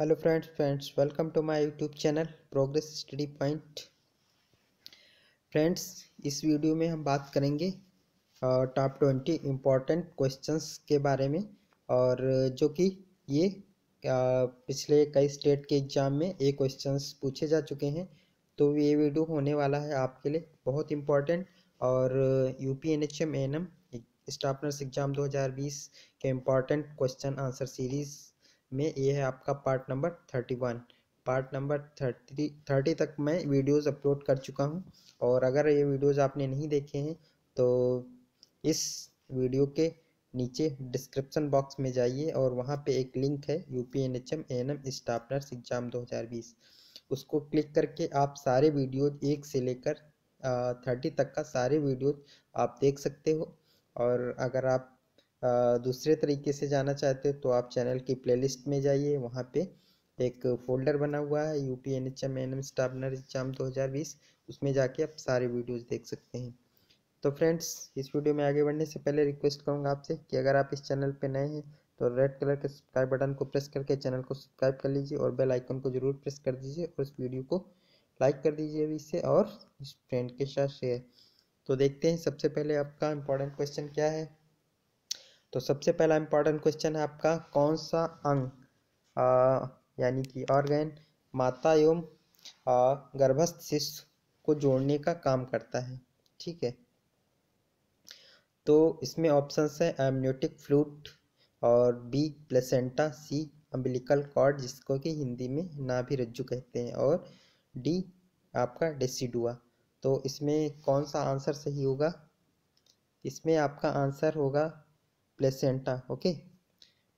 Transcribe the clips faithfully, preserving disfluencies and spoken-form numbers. Hello friends friends welcome to my YouTube channel progress study point. Friends इस video में हम बात करेंगे टॉप ट्वेंटी इम्पॉर्टेंट क्वेश्चंस के बारे में, और जो कि ये पिछले कई स्टेट के एग्ज़ाम में ये क्वेश्चंस पूछे जा चुके हैं। तो ये वीडियो होने वाला है आपके लिए बहुत इम्पॉर्टेंट, और U P N H M N M staff nurse exam दो हज़ार बीस के इम्पॉर्टेंट क्वेश्चन आंसर सीरीज़ में ये है आपका part number thirty one part number thirty thirty तक मैं वीडियोस अपलोड कर चुका हूं, और अगर ये वीडियोस आपने नहीं देखे हैं तो इस वीडियो के नीचे डिस्क्रिप्शन बॉक्स में जाइए और वहां पे एक लिंक है U P N H M N M staff nurse exam दो हज़ार बीस, उसको क्लिक करके आप सारे वीडियोज एक से लेकर थर्टी तक का सारे वीडियोज आप देख सकते हो। और अगर आप दूसरे तरीके से जाना चाहते हो तो आप चैनल की प्लेलिस्ट में जाइए, वहाँ पे एक फोल्डर बना हुआ है U P N H M N M staff nurse exam दो हज़ार बीस, उसमें जाके आप सारे वीडियोस देख सकते हैं। तो फ्रेंड्स इस वीडियो में आगे बढ़ने से पहले रिक्वेस्ट करूँगा आपसे कि अगर आप इस चैनल पे नए हैं तो रेड कलर के सब्सक्राइब बटन को प्रेस करके चैनल को सब्सक्राइब कर लीजिए और बेल आइकन को जरूर प्रेस कर दीजिए, और इस वीडियो को लाइक कर दीजिए अभी से और इस फ्रेंड के साथ शेयर। तो देखते हैं सबसे पहले आपका इम्पोर्टेंट क्वेश्चन क्या है। तो सबसे पहला इम्पॉर्टेंट क्वेश्चन है आपका, कौन सा अंग यानी कि ऑर्गन माता एवं गर्भस्थ शिशु को जोड़ने का काम करता है। ठीक है, तो इसमें ऑप्शंस है एमनियोटिक फ्लूइड और B placenta, C umbilical cord जिसको कि हिंदी में नाभि रज्जु कहते हैं, और डी आपका डेसिडुआ। तो इसमें कौन सा आंसर सही होगा? इसमें आपका आंसर होगा प्लेसेंटा। ओके,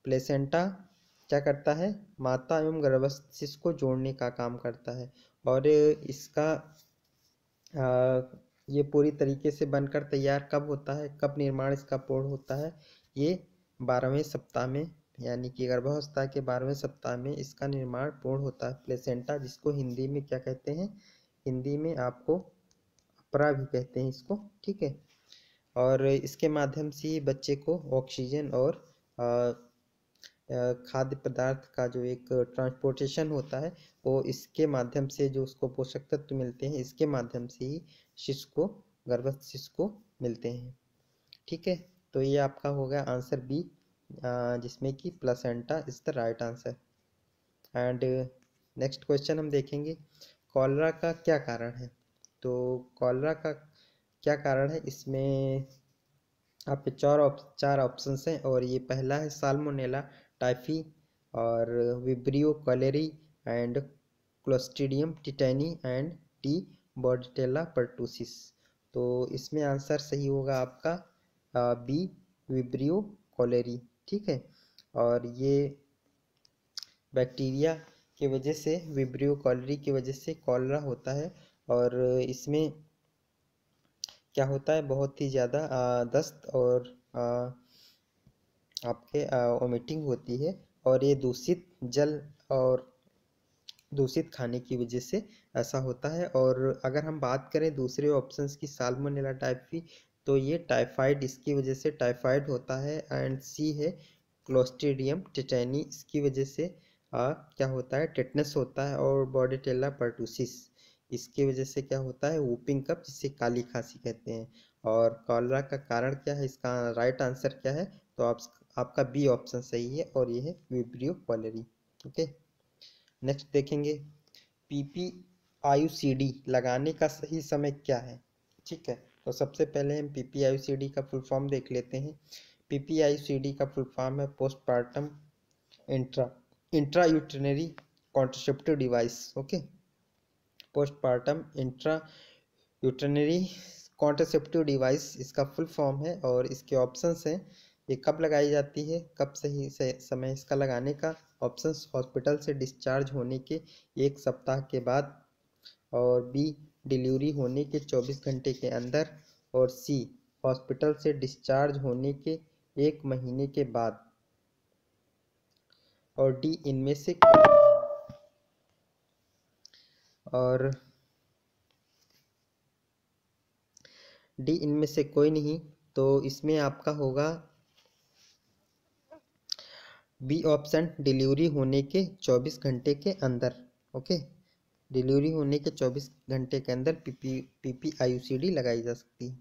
प्लेसेंटा क्या करता है? माता एवं गर्भस्थ शिशु को जोड़ने का काम करता है, और इसका आ, ये पूरी तरीके से बनकर तैयार कब होता है, कब निर्माण इसका पूर्ण होता है? ये बारहवें सप्ताह में, यानी कि गर्भावस्था के बारहवें सप्ताह में इसका निर्माण पूर्ण होता है। प्लेसेंटा जिसको हिंदी में क्या कहते हैं? हिंदी में आपको अपरा भी कहते हैं इसको। ठीक है, और इसके माध्यम से बच्चे को ऑक्सीजन और खाद्य पदार्थ का जो एक ट्रांसपोर्टेशन होता है वो इसके माध्यम से, जो उसको पोषक तत्व मिलते हैं इसके माध्यम से ही शिशु को, गर्भस्थ शिशु को मिलते हैं। ठीक है, तो ये आपका हो गया आंसर बी, जिसमें कि placenta is the right answer. And next question हम देखेंगे, कॉलरा का क्या कारण है? तो कॉलरा का क्या कारण है? इसमें आपके चार चार ऑप्शंस हैं, और ये पहला है साल्मोनेला टाइफी, और vibrio cholerae, and clostridium tetani, and D bordetella pertussis. तो इसमें आंसर सही होगा आपका आ, बी विब्रियो कॉलेरी। ठीक है, और ये बैक्टीरिया की वजह से, विब्रियो कॉलेरी की वजह से कॉलरा होता है, और इसमें क्या होता है? बहुत ही ज़्यादा दस्त और आ, आपके वोमिटिंग होती है, और ये दूषित जल और दूषित खाने की वजह से ऐसा होता है। और अगर हम बात करें दूसरे ऑप्शंस की, साल्मोनेला टाइफी, तो ये टाइफाइड, इसकी वजह से टाइफाइड होता है, एंड सी है क्लोस्ट्रीडियम टेटानी, इसकी वजह से आ, क्या होता है? टेटनस होता है, और बॉर्डेटेला परटूसिस, इसकी वजह से क्या होता है? वूपिंग कफ जिसे काली खांसी कहते हैं। और कॉलरा का कारण क्या है? इसका राइट आंसर क्या है? तो आप आपका बी ऑप्शन सही है, और यह है विब्रियो कॉलेरी। ओके, नेक्स्ट देखेंगे, पीपीआईसीडी लगाने का सही समय क्या है? ठीक है, तो सबसे पहले हम पीपीआईसीडी का फुल फॉर्म देख लेते हैं। पीपीआईसीडी का फुल फॉर्म है postpartum intra intra uterine contraceptive device. Okay, postpartum intra uterine contraceptive device इसका फुल फॉर्म है, और इसके ऑप्शंस हैं ये कब लगाई जाती है, कब सही से समय इसका लगाने का। ऑप्शंस, हॉस्पिटल से डिस्चार्ज होने के एक सप्ताह के बाद, और बी डिलीवरी होने के चौबीस घंटे के अंदर, और सी हॉस्पिटल से डिस्चार्ज होने के एक महीने के बाद, और डी इनमें से, और डी इनमें से कोई नहीं। तो इसमें आपका होगा बी ऑप्शन डिलीवरी होने के चौबीस घंटे के अंदर। ओके, डिलीवरी होने के चौबीस घंटे के अंदर पीपी पीपीआईयूसीडी लगाई जा सकती है।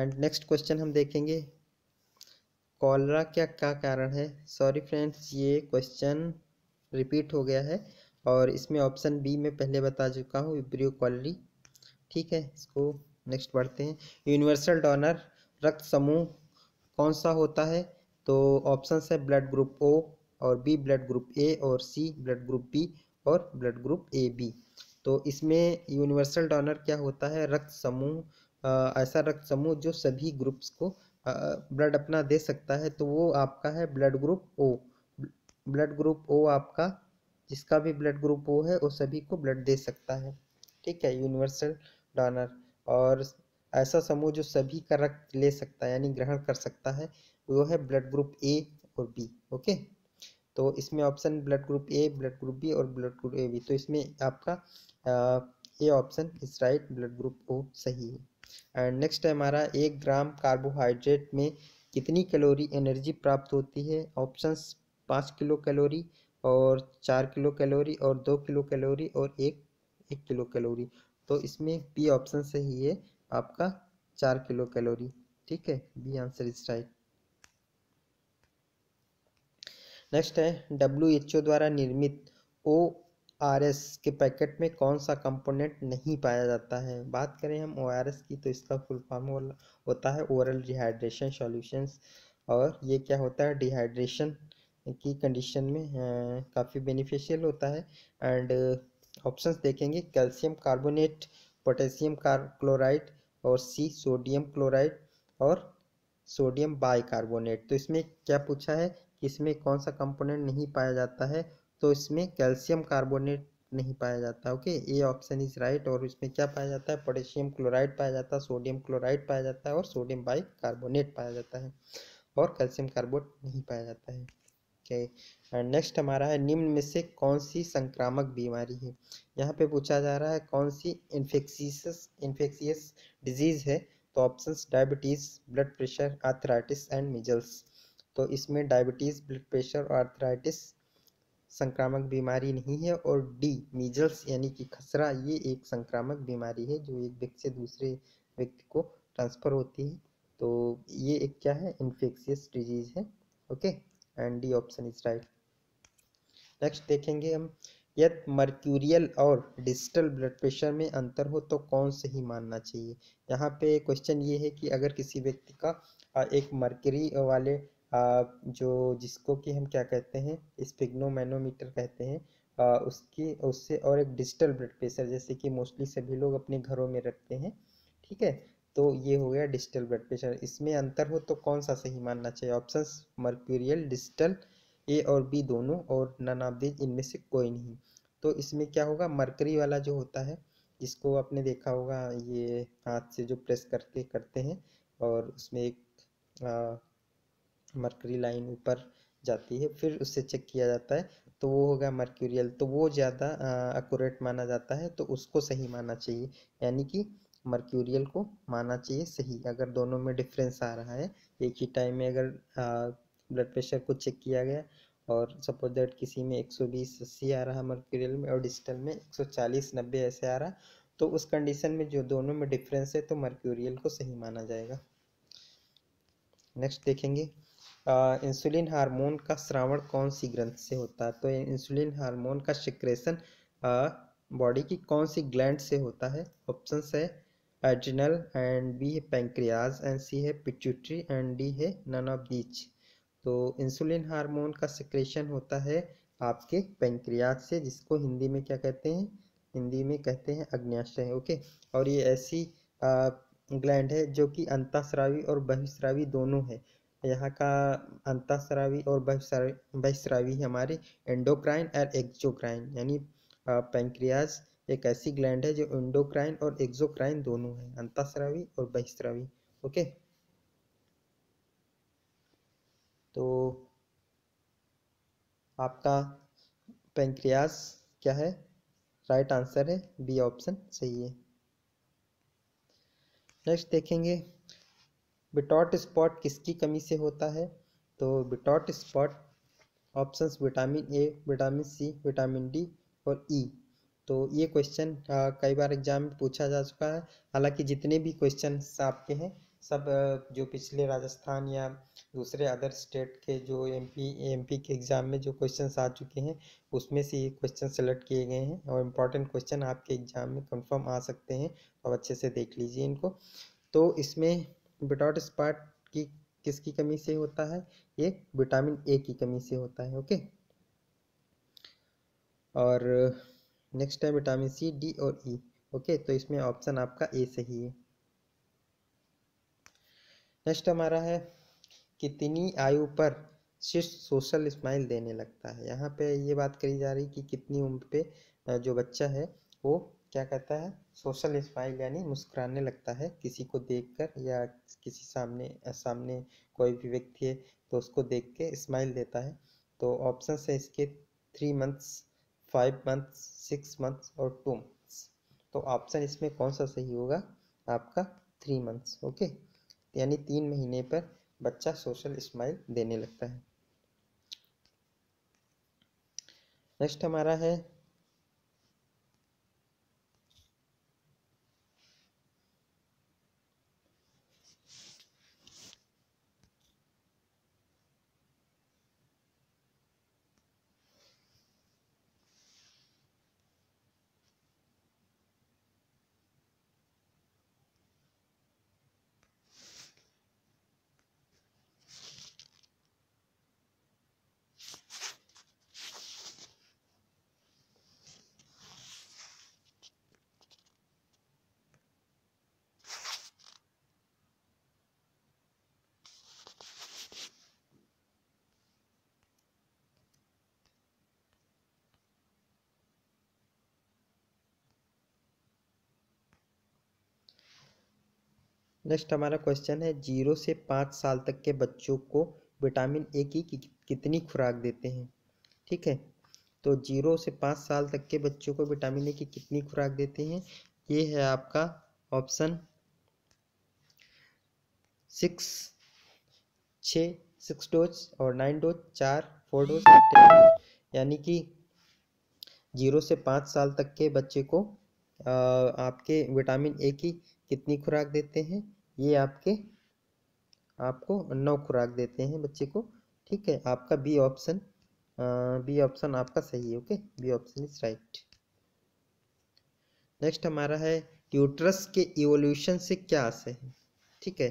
एंड नेक्स्ट क्वेश्चन हम देखेंगे, कॉलरा क्या क्या कारण है। सॉरी फ्रेंड्स, ये क्वेश्चन रिपीट हो गया है और इसमें ऑप्शन बी में पहले बता चुका हूँ, विब्रियो कॉलरी। ठीक है, इसको नेक्स्ट बढ़ते हैं। यूनिवर्सल डोनर रक्त समूह कौन सा होता है, तो ऑप्शंस है ब्लड ग्रुप ओ और बी, ब्लड ग्रुप ए और सी, ब्लड ग्रुप बी और ब्लड ग्रुप ए बी। तो इसमें यूनिवर्सल डोनर क्या होता है, रक्त समूह, ऐसा रक्त समूह जो सभी ग्रुप्स को ब्लड अपना दे सकता है, तो वो आपका है blood group O. Blood group O आपका, जिसका भी ब्लड ग्रुप ओ है वो सभी को ब्लड दे सकता है। ठीक है, यूनिवर्सल डोनर। और ऐसा समूह जो सभी का रक्त ले सकता है यानी ग्रहण कर सकता है, वो है ब्लड ग्रुप ए और बी। ओके, तो इसमें option blood group A, blood group B और ब्लड ग्रुप ए बी, तो इसमें आपका A option is right, blood group O सही है। एंड नेक्स्ट है हमारा, एक ग्राम कार्बोहाइड्रेट में कितनी कैलोरी एनर्जी प्राप्त होती है। ऑप्शंस पाँच किलो कैलोरी और चार किलो कैलोरी और दो किलो कैलोरी और एक एक किलो कैलोरी, तो इसमें बी ऑप्शन सही है आपका, चार किलो कैलोरी। ठीक है, B answer is right. Next है, डब्ल्यू एच ओ द्वारा निर्मित ओ आर एस के पैकेट में कौन सा कंपोनेंट नहीं पाया जाता है। बात करें हम ओ आर एस की, तो इसका फुल फॉर्म होता है ओरल डिहाइड्रेशन सॉल्यूशंस, और ये क्या होता है, डिहाइड्रेशन की कंडीशन में काफ़ी बेनिफिशियल होता है। एंड ऑप्शंस देखेंगे, कैल्शियम कार्बोनेट, पोटेशियम क्लोराइड और सी सोडियम क्लोराइड और सोडियम बाइकार्बोनेट। तो इसमें क्या पूछा है, इसमें कौन सा कंपोनेंट नहीं पाया जाता है, तो इसमें कैल्शियम कार्बोनेट नहीं पाया जाता। Okay, A option is right. और इसमें क्या पाया जाता है, पोटेशियम क्लोराइड पाया जाता है, सोडियम क्लोराइड पाया जाता है और सोडियम बाइकार्बोनेट पाया जाता है, और कैल्शियम कार्बोनेट नहीं पाया जाता है। ओके, नेक्स्ट हमारा है, निम्न में से कौन सी संक्रामक बीमारी है। यहाँ पे पूछा जा रहा है कौन सी इन्फेक्शियस इन्फेक्शियस डिजीज है, तो options diabetes, blood pressure, arthritis and measles. तो इसमें डायबिटीज़, ब्लड प्रेशर और आर्थराइटिस संक्रामक बीमारी नहीं है, और डी मीजल्स यानी कि खसरा, ये एक संक्रामक बीमारी है जो एक व्यक्ति से दूसरे व्यक्ति को ट्रांसफ़र होती है, तो ये एक क्या है, इन्फेक्शियस डिजीज़ है। Okay, and D option is right. Next देखेंगे हम, यदि मर्क्यूरियल और डिजिटल ब्लड प्रेशर में अंतर हो तो कौन सही मानना चाहिए। यहाँ पे क्वेश्चन ये है कि अगर किसी व्यक्ति का एक मर्क्यूरी वाले आ, जो जिसको कि हम क्या कहते हैं, स्फिग्नोमैनोमीटर कहते हैं, आ, उसकी उससे और एक डिजिटल ब्लड प्रेशर, जैसे कि मोस्टली सभी लोग अपने घरों में रखते हैं। ठीक है, तो ये हो गया डिजिटल ब्लड प्रेशर, इसमें अंतर हो तो कौन सा सही मानना चाहिए। ऑप्शंस मर्क्यूरियल, डिजिटल, ए और बी दोनों, और नन ऑफ दीज, इनमें से कोई नहीं। तो इसमें क्या होगा, मर्करी वाला जो होता है, जिसको आपने देखा होगा ये हाथ से जो प्रेस करके करते हैं, और उसमें एक आ, मर्करी लाइन ऊपर जाती है, फिर उससे चेक किया जाता है, तो वो होगा मर्क्यूरियल, तो वो ज़्यादा एक्यूरेट माना जाता है, तो उसको सही माना चाहिए, यानी कि मर्क्यूरियल को माना चाहिए सही, अगर दोनों में डिफरेंस आ रहा है। एक ही टाइम में अगर ब्लड प्रेशर को चेक किया गया और सपोज दैट किसी में एक सौ बीस अस्सी आ रहा मर्क्यूरियल में और डिजिटल में एक सौ चालीस नब्बे ऐसे आ रहा, तो उस कंडीशन में जो दोनों में डिफरेंस है तो मर्क्यूरियल को सही माना जाएगा। नेक्स्ट देखेंगे, इंसुलिन uh, हार्मोन का स्रावण कौन सी ग्रंथ से होता है, तो इंसुलिन हार्मोन का सिक्रेशन बॉडी की कौन सी ग्लैंड से होता है। ऑप्शंस है एड्रिनल एंड बी है पैंक्रियाज एंड सी है पिट्यूटरी एंड डी है नन ऑफ दीज। तो इंसुलिन हार्मोन का सिक्रेशन होता है आपके पैंक्रियाज से, जिसको हिंदी में क्या कहते हैं, हिंदी में कहते हैं अग्न्याशय। ओके, और ये ऐसी uh, ग्लैंड है जो कि अंतःस्रावी और बहिःस्रावी दोनों है। यहाँ का अंतःस्रावी और बहिःस्रावी हमारे एंडोक्राइन और एक्सोक्राइन, यानी पैंक्रियाज एक ऐसी ग्लैंड है जो एंडोक्राइन और एक्सोक्राइन दोनों है, अंतःस्रावी और बहिःस्रावी। ओके, तो आपका पैंक्रियाज क्या है, राइट आंसर है, बी ऑप्शन सही है। नेक्स्ट देखेंगे, बिटॉट स्पॉट किसकी कमी से होता है। तो Bitot spot options vitamin A, vitamin C, vitamin D और ई। तो ये क्वेश्चन कई बार एग्जाम में पूछा जा चुका है। हालांकि जितने भी क्वेश्चन आपके हैं सब जो पिछले राजस्थान या दूसरे अदर स्टेट के जो एमपी एमपी के एग्ज़ाम में जो क्वेश्चंस आ चुके हैं उसमें से ये क्वेश्चन सेलेक्ट किए गए हैं और इम्पॉर्टेंट क्वेश्चन आपके एग्ज़ाम में कंफर्म आ सकते हैं। अब अच्छे से देख लीजिए इनको। तो इसमें बिटॉट स्पॉट की किसकी कमी से होता है? ये विटामिन ए की कमी से होता है। ओके, और नेक्स्ट है विटामिन सी, डी और ई। ओके, तो इसमें ऑप्शन आपका ए सही है। नेक्स्ट हमारा है कितनी आयु पर शिष्ट सोशल स्माइल देने लगता है। यहाँ पे ये बात करी जा रही कि कितनी उम्र पे जो बच्चा है वो क्या करता है, सोशल स्माइल यानी मुस्कुराने लगता है किसी को देखकर या किसी सामने सामने कोई भी व्यक्ति है तो उसको देख के स्माइल देता है। तो ऑप्शन है इसके three months, five months, six months और टू मंथ्स। तो ऑप्शन इसमें कौन सा सही होगा? आपका थ्री मंथ्स। ओके, यानी तीन महीने पर बच्चा सोशल स्माइल देने लगता है। नेक्स्ट हमारा है नेक्स्ट हमारा क्वेश्चन है जीरो से पाँच साल तक के बच्चों को विटामिन ए की कितनी खुराक देते हैं। ठीक है, तो जीरो से पाँच साल तक के बच्चों को विटामिन ए की कितनी खुराक देते हैं? ये है आपका ऑप्शन सिक्स, छः, सिक्स डोज और नाइन डोज, चार, फोर डोज, टेन। यानी कि जीरो से पाँच साल तक के बच्चे को आ, आपके विटामिन ए की कितनी खुराक देते हैं? ये आपके आपको नौ खुराक देते हैं बच्चे को। ठीक है, आपका बी ऑप्शन बी ऑप्शन आपका सही है। Okay, B option is right. Next हमारा है यूट्रस के इवोल्यूशन से क्या आशय है। ठीक है,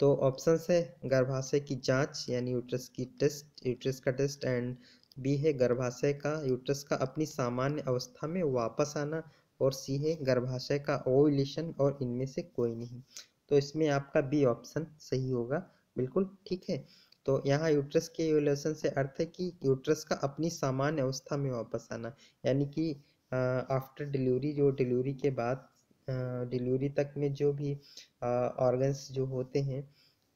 तो ऑप्शन है गर्भाशय की जांच यानी यूट्रस की टेस्ट, यूट्रस का टेस्ट, एंड बी है गर्भाशय का यूट्रस का अपनी सामान्य अवस्था में वापस आना, और सी है गर्भाशय का ओव्यूलेशन, और इनमें से कोई नहीं। तो इसमें आपका बी ऑप्शन सही होगा, बिल्कुल ठीक है। तो यहाँ यूट्रस के ओव्यूलेशन से अर्थ है कि यूट्रस का अपनी सामान्य अवस्था में वापस आना, यानी कि आफ्टर डिलीवरी, जो डिलीवरी के बाद डिलीवरी तक में जो भी ऑर्गन्स जो होते हैं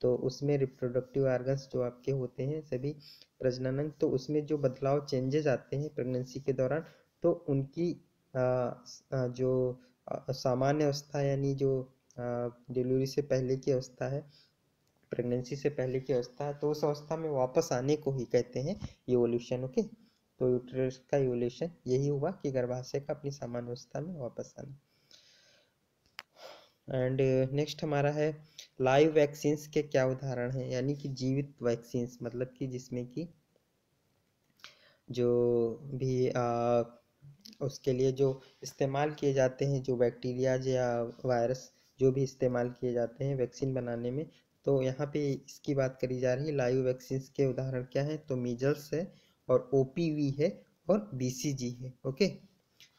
तो उसमें रिप्रोडक्टिव ऑर्गन्स जो आपके होते हैं सभी प्रजनन, तो उसमें जो बदलाव चेंजेज आते हैं प्रेगनेंसी के दौरान, तो उनकी आ, जो सामान्य अवस्था यानी जो डिलीवरी से पहले की अवस्था है, प्रेगनेंसी से पहले की अवस्था है, तो उस अवस्था में वापस आने को ही कहते हैं इवोल्यूशन। ओके, तो यूट्रस का इवोल्यूशन यही हुआ कि गर्भाशय का अपनी सामान्य अवस्था में वापस आना। एंड नेक्स्ट हमारा है लाइव वैक्सीन्स के क्या उदाहरण हैं, यानी कि जीवित वैक्सीन्स मतलब कि जिसमें कि जो भी आ, उसके लिए जो इस्तेमाल किए जाते हैं जो बैक्टीरियाज या वायरस जो भी इस्तेमाल किए जाते हैं वैक्सीन बनाने में, तो यहाँ पे इसकी बात करी जा रही है। लाइव वैक्सीन्स के उदाहरण क्या हैं? तो मीजल्स है और ओपीवी है और बीसीजी है। ओके,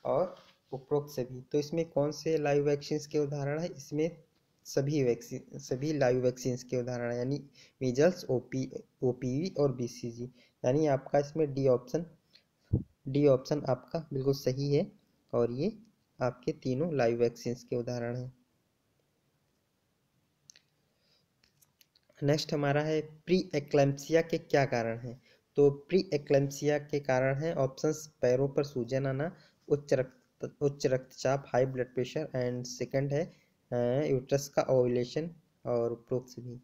और उपरोक्त सभी। तो इसमें कौन से लाइव वैक्सीन्स के उदाहरण है? इसमें सभी वैक्सीन सभी लाइव वैक्सीन्स के उदाहरण, यानी मीजल्स, ओपी ओपीवी और बीसीजी। यानी आपका इसमें डी ऑप्शन डी ऑप्शन आपका बिल्कुल सही है, और ये आपके तीनों लाइव वैक्सीन्स के उदाहरण हैं। नेक्स्ट हमारा है प्री एक्लेम्पसिया के क्या कारण हैं। तो प्री एक्लेम्पसिया के कारण हैं ऑप्शंस पैरों पर सूजन आना, उच्च रक्त उच्च रक्तचाप, high blood pressure, and second है यूट्रस का ओव्यूलेशन और उपरोक्त सभी।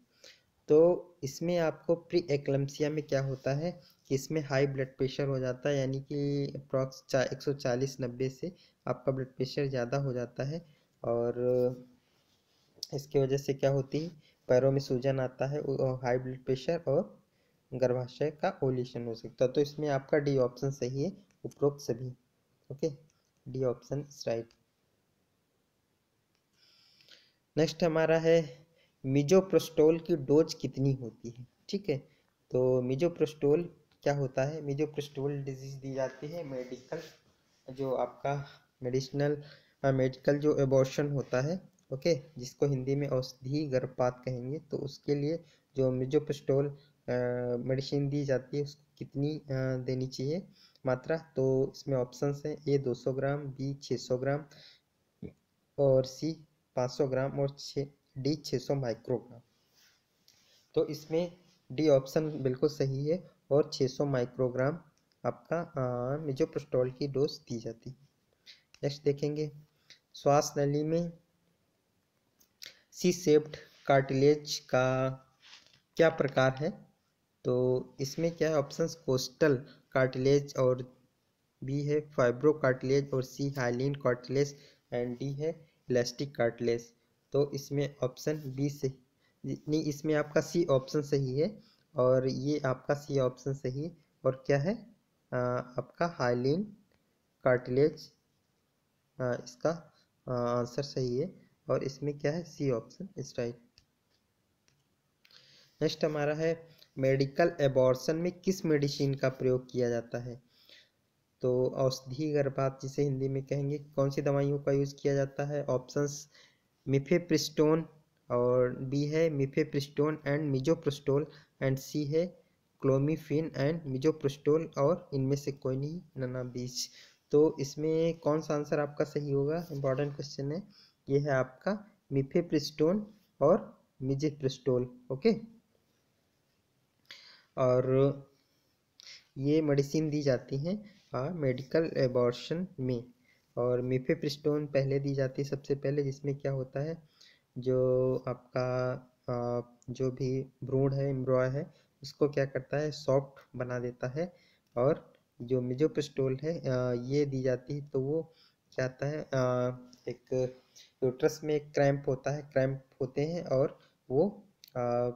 तो इसमें आपको प्री एक्लम्सिया में क्या होता है कि इसमें हाई ब्लड प्रेशर हो जाता है, यानी कि अप्रॉक्स एक सौ चालीस नब्बे से आपका ब्लड प्रेशर ज़्यादा हो जाता है और इसकी वजह से क्या होती है, पैरों में सूजन आता है, हाई ब्लड प्रेशर और गर्भाशय का ओलेशन हो सकता है। तो इसमें आपका डी ऑप्शन सही है, उपरोक्त सभी। Okay, D option is right. Next हमारा है मिजोप्रोस्टोल की डोज कितनी होती है। ठीक है, तो मिजोप्रोस्टोल क्या होता है, मिजोप्रोस्टोल डिजीज दी जाती है मेडिकल, जो आपका मेडिसिनल मेडिकल जो एबॉर्शन होता है, ओके, जिसको हिंदी में औषधि गर्भपात कहेंगे, तो उसके लिए जो मिजोप्रोस्टोल मेडिसिन दी जाती है उसको कितनी आ, देनी चाहिए मात्रा। तो इसमें ऑप्शंस हैं ए दो सौ ग्राम, बी छः सौ ग्राम और सी पाँच सौ ग्राम और छः डी छः सौ माइक्रोग्राम। तो इसमें डी ऑप्शन बिल्कुल सही है और छः सौ माइक्रोग्राम आपका मिजोप्रोस्टोल की डोज दी जाती है। नेक्स्ट देखेंगे, श्वास नली में सी शेप्ड कार्टिलेज का क्या प्रकार है। तो इसमें क्या है, ऑप्शंस कोस्टल कार्टिलेज और बी है फाइब्रो कार्टिलेज और C hyaline cartilage and D है इलास्टिक कार्टिलेज। तो इसमें ऑप्शन बी से नहीं, इसमें आपका सी ऑप्शन सही है और ये आपका सी ऑप्शन सही है और क्या है आ, आपका हाइलिन कार्टिलेज आ, इसका आ, आंसर सही है और इसमें क्या है, C option is right. Next हमारा है मेडिकल एबॉर्शन में किस मेडिसिन का प्रयोग किया जाता है। तो औषधि गर्भपात जिसे हिंदी में कहेंगे, कौन सी दवाइयों का यूज़ किया जाता है। ऑप्शंस मिफेप्रिस्टोन और बी है mifepristone and misoprostol and C है क्लोमीफिन एंड मिजोप्रोस्टोल और इनमें से कोई नहीं नाना बीज। तो इसमें कौन सा आंसर आपका सही होगा, इम्पॉर्टेंट क्वेश्चन है, ये है आपका मिफेप्रिस्टोन और मिजोप्रोस्टोल। ओके, और ये मेडिसिन दी जाती हैं मेडिकल एबॉर्शन में। और मिफेप्रिस्टोन पहले दी जाती है सबसे पहले, जिसमें क्या होता है, जो आपका आ, जो भी भ्रूण है एम्ब्रॉय है उसको क्या करता है, सॉफ्ट बना देता है। और जो मिजोप्रोस्टोल है आ, ये दी जाती है तो वो क्या आता है, आ, एक यूट्रस में एक क्रैम्प होता है, क्रैम्प होते हैं और वो आ,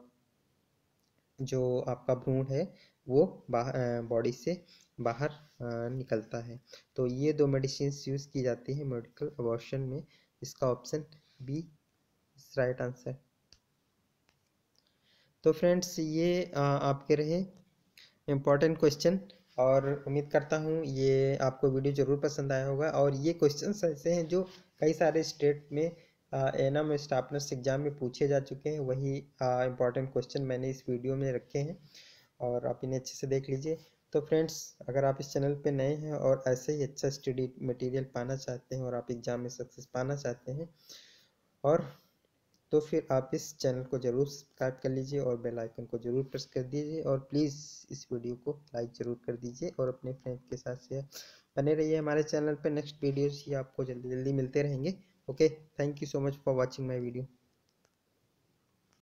जो आपका भ्रूण है वो बॉडी से बाहर आ, निकलता है। तो ये दो मेडिसिन यूज़ की जाती है मेडिकल एबॉर्शन में, इसका option B is right answer. तो फ्रेंड्स ये आ, आपके रहे इम्पॉर्टेंट क्वेश्चन और उम्मीद करता हूँ ये आपको वीडियो ज़रूर पसंद आया होगा। और ये क्वेश्चन ऐसे हैं जो कई सारे स्टेट में एनएम स्टाफनर्स एग्ज़ाम में पूछे जा चुके हैं, वही इम्पॉर्टेंट क्वेश्चन मैंने इस वीडियो में रखे हैं और आप इन्हें अच्छे से देख लीजिए। तो फ्रेंड्स अगर आप इस चैनल पे नए हैं और ऐसे ही अच्छा स्टडी मटेरियल पाना चाहते हैं और आप एग्ज़ाम में सक्सेस पाना चाहते हैं और तो फिर आप इस चैनल को ज़रूर सब्सक्राइब कर लीजिए और बेल आइकन को ज़रूर प्रेस कर दीजिए और प्लीज़ इस वीडियो को लाइक ज़रूर कर दीजिए और अपने फ्रेंड के साथ शेयर। बने रहिए हमारे चैनल पर, नेक्स्ट वीडियोज़ ही आपको जल्दी जल्दी मिलते रहेंगे। Okay, thank you so much for watching my video.